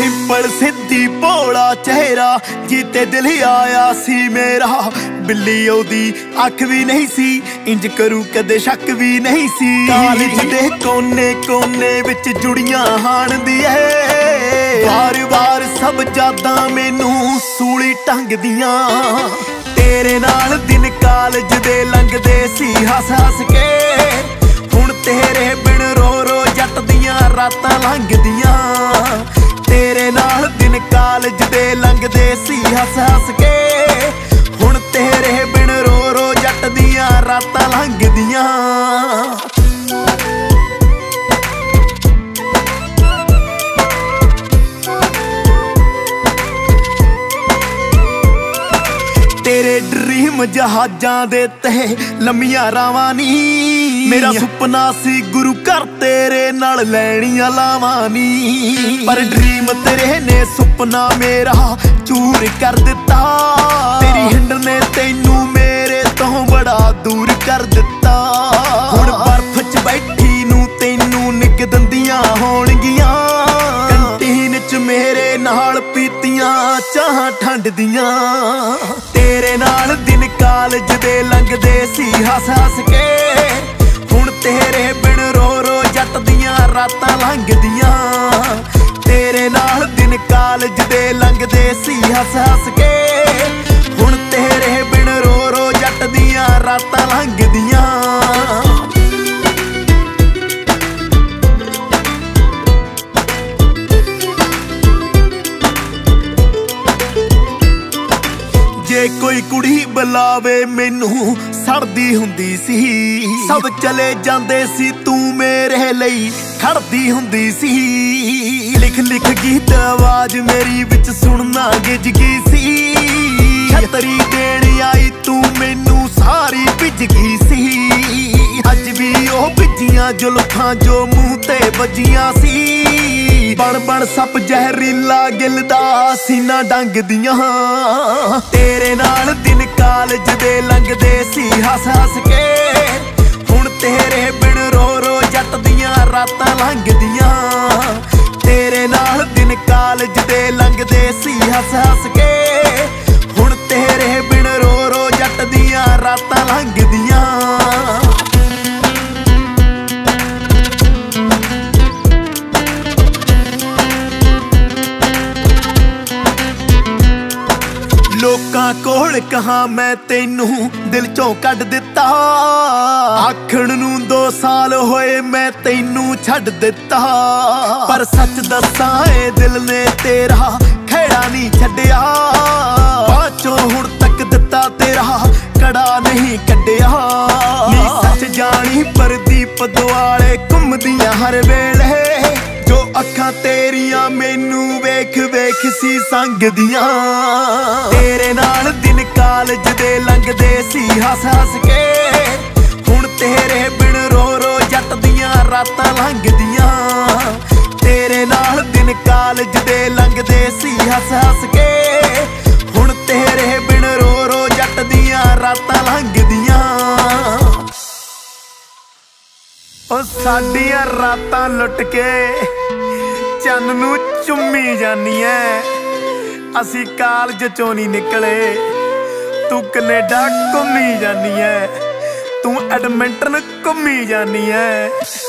Pimple सिद्धि भोला चेहरा जीते दिल ही आया सी मेरा। बिल्ली ओदी अख भी नहीं सी, इंज करू कदे शक भी नहीं सी। कालेज दे कोने कोने विच जुड़ियां हाण दी है, बार बार सब जादा मैनू सूली टंग दियां। तेरे नाल दिन कालेज दे लंघदे सी हस हस के, हुण तेरे बिन रो रो जट दियां रातां लंघदियां। तेरे नाल दिन कालेज दे लंघदे सी हस हस के, हुण तेरे बिन रो रो जट दियां रातां लंघदियां। तेरे ड्रीम जहाजां दे ते लम्मियां रावां नी, मेरा सुपना सी गुरु घर तेरे नाल लैणियां लावां नी। पर ड्रीम तेरे ने सुपना मेरा चूर कर दिता, तेरी हिंड ने तैनू मेरे तो बड़ा दूर कर दिता। हुण बर्फ च बैठी नू तैनू निक दंदियां होणगियां, कंटीन च मेरे नाल पीतियां चाह ठंड दियां। तेरे नाल दिन कालेज दे लंघदे सी हस हस के, हुण तेरे बिन रो रो जट दियां रातां लंघदियां। तेरे नाल दिन कालेज दे लंघदे सी हस हस के, हुण तेरे बिन रो रो जट दियां रातां लंघदियां। जे कोई कुड़ी बुलावे मैनू सड़दी हुंदी सी, सब चले जांदे सी तू मेरे लई खड़दी हुंदी सी। लिख लिख गीत आवाज मेरी विच सुनना गिजगी सी, छतरी देण आई तू मैनू सारी भिजगी सी। अज भी ओ भिजियां जुल्फां जो मूंह ते वजियां सी, बण बण सप जहरीला गिलदा सीना डंग दियां। तेरे नाल दिन कालेज दे लंघदे सी हस हस के, हुण तेरे बिन रो रो जट दियां रातां लंघदियां। तेरे नाल दिन कालेज दे लंघदे सी हस हस के, हुण तेरे बिन रो रो जट दियां रातां लंघदियां। लोकां कोल कहां मैं तेनू दिल चों कढ दिता, आखण नू 2 साल होए मैं तेनू छड्ड दिता। पर सच दसां ए दिल ने तेरा खेड़ा नहीं छड्डिया, पाछों हुण तक दिता तेरा कड़ा नहीं कड्डिया। नी सच जानी परदीप दुआले घुमदियां हर वेले, जो अखां तेरियां मैनू वेख वेख सी संगदियां। तेरे नाल दिन कालेज दे लंघदे सी हस हस के, हुण तेरे बिन रो रो जट दियां रातां लंघदियां। तेरे नाल दिन कालेज दे लंघदे सी हस हस के, हुण तेरे बिन रो रो जट दियां रातां लंघदियां। ओ साडियां रातां लुट के चन्न नू चुम्मी जानी है, असी कालेज चों नहीं निकले तू कनेडा घुमी जानी है, तू एडमिंटन घुमी जानी है।